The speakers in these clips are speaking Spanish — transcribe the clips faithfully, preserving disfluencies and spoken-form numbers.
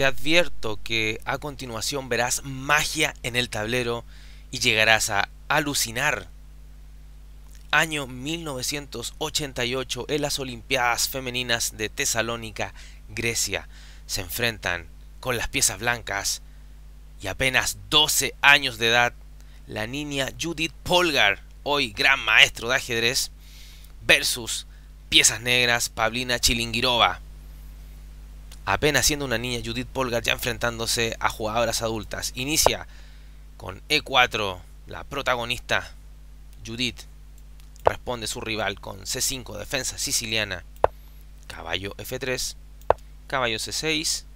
Te advierto que a continuación verás magia en el tablero y llegarás a alucinar. Año mil novecientos ochenta y ocho, en las Olimpiadas femeninas de Tesalónica, Grecia, se enfrentan con las piezas blancas y apenas doce años de edad, la niña Judit Polgar, hoy gran maestro de ajedrez, versus piezas negras Pavlina Chilingirova. Apenas siendo una niña, Judit Polgar ya enfrentándose a jugadoras adultas. Inicia con E cuatro, la protagonista Judit. Responde su rival con C cinco, defensa siciliana, caballo F tres, caballo C seis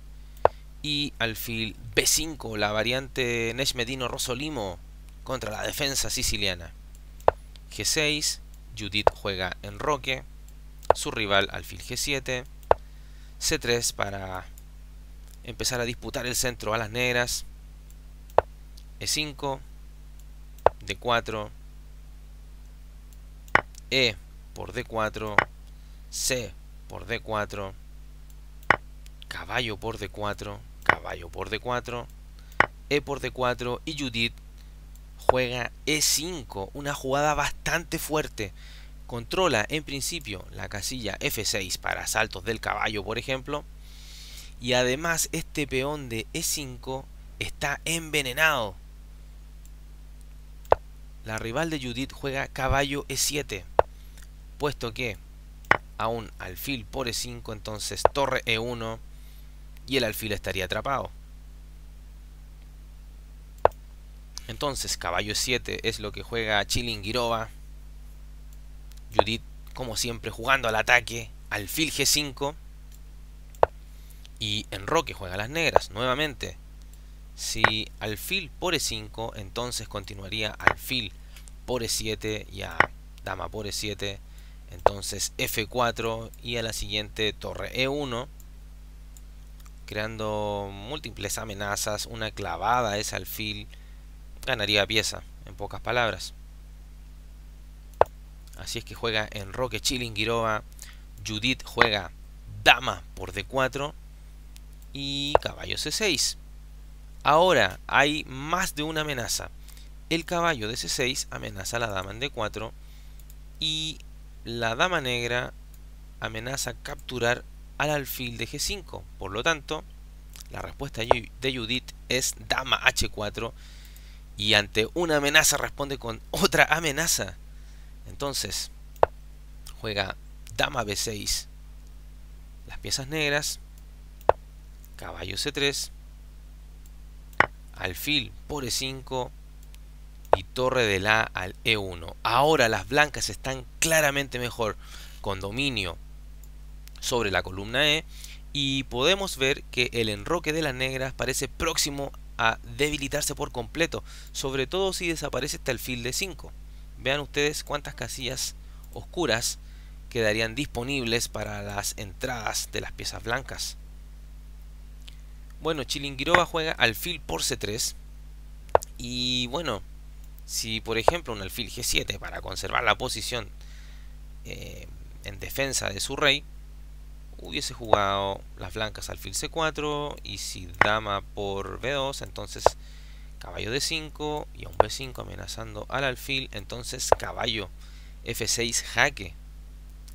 y alfil B cinco, la variante Nechmedino-Rosolimo contra la defensa siciliana. G seis, Judit juega en roque, su rival alfil G siete, C tres para empezar a disputar el centro a las negras, E cinco, D cuatro, E por D cuatro, C por D cuatro, caballo por D cuatro, caballo por D cuatro, E por D cuatro y Judit juega E cinco, una jugada bastante fuerte. Controla en principio la casilla F seis para saltos del caballo, por ejemplo, y además este peón de E cinco está envenenado. La rival de Judit juega caballo E siete. Puesto que aún alfil por E cinco, entonces torre E uno y el alfil estaría atrapado. Entonces caballo E siete es lo que juega Chilingirova. Judit, como siempre, jugando al ataque, alfil G cinco y en roque juega las negras nuevamente. Si alfil por E cinco, entonces continuaría alfil por E siete y a dama por E siete. Entonces F cuatro y a la siguiente torre E uno, creando múltiples amenazas. Una clavada a ese alfil ganaría pieza, en pocas palabras. Así es que juega en roque Chilingirova. Judit juega dama por D cuatro y caballo C seis. Ahora hay más de una amenaza. El caballo de C seis amenaza a la dama en D cuatro y la dama negra amenaza capturar al alfil de G cinco. Por lo tanto, la respuesta de Judit es dama H cuatro y ante una amenaza responde con otra amenaza. Entonces juega dama B seis, las piezas negras, caballo C tres, alfil por E cinco y torre de la al E uno. Ahora las blancas están claramente mejor, con dominio sobre la columna E, y podemos ver que el enroque de las negras parece próximo a debilitarse por completo, sobre todo si desaparece este alfil de cinco. Vean ustedes cuántas casillas oscuras quedarían disponibles para las entradas de las piezas blancas. Bueno, Chilingirova juega alfil por C tres y bueno, si por ejemplo un alfil G siete para conservar la posición eh, en defensa de su rey, hubiese jugado las blancas alfil C cuatro y si dama por B dos, entonces caballo D cinco y un B cinco amenazando al alfil, entonces caballo F seis jaque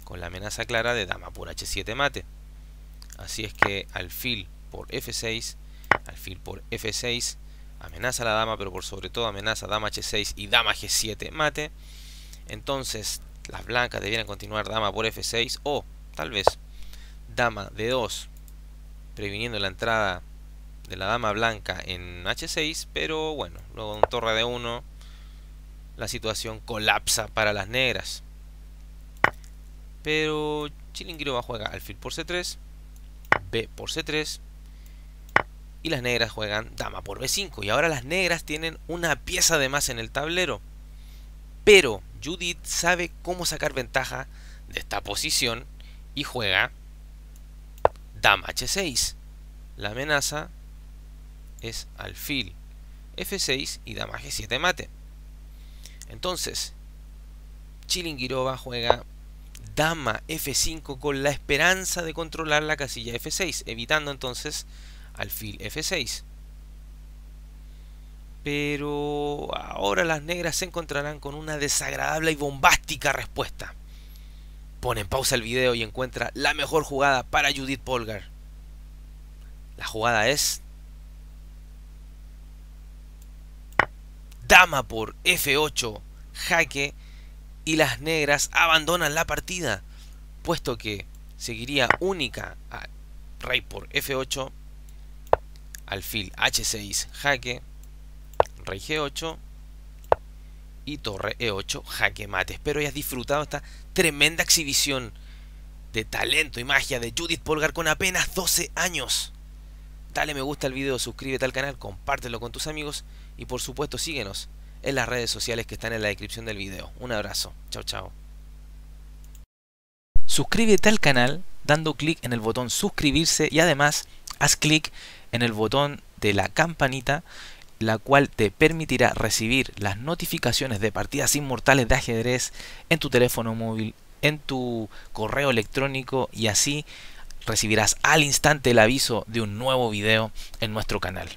con la amenaza clara de dama por H siete mate. Así es que alfil por F seis, alfil por F seis, amenaza a la dama, pero por sobre todo amenaza a dama H seis y dama G siete mate. Entonces las blancas debieran continuar dama por F seis o tal vez dama D dos, previniendo la entrada de la dama blanca en H seis, pero bueno, luego de un torre de uno la situación colapsa para las negras. Pero Chilingirova juega alfil por C tres, B por C tres y las negras juegan dama por B cinco, y ahora las negras tienen una pieza de más en el tablero, pero Judit sabe cómo sacar ventaja de esta posición y juega dama H seis. La amenaza es alfil F seis y dama G siete mate. Entonces Chilingirova juega dama F cinco con la esperanza de controlar la casilla F seis, evitando entonces alfil efe seis. Pero ahora las negras se encontrarán con una desagradable y bombástica respuesta. Pone en pausa el video y encuentra la mejor jugada para Judit Polgar. La jugada es dama por efe ocho, jaque, y las negras abandonan la partida, puesto que seguiría única a rey por efe ocho, alfil hache seis, jaque, rey ge ocho y torre e ocho, jaque mate. Espero hayas disfrutado esta tremenda exhibición de talento y magia de Judit Polgar con apenas doce años. Dale me gusta al video, suscríbete al canal, compártelo con tus amigos y por supuesto síguenos en las redes sociales que están en la descripción del video. Un abrazo, chao chao. Suscríbete al canal dando clic en el botón suscribirse y además haz clic en el botón de la campanita, la cual te permitirá recibir las notificaciones de partidas inmortales de ajedrez en tu teléfono móvil, en tu correo electrónico, y así recibirás al instante el aviso de un nuevo video en nuestro canal.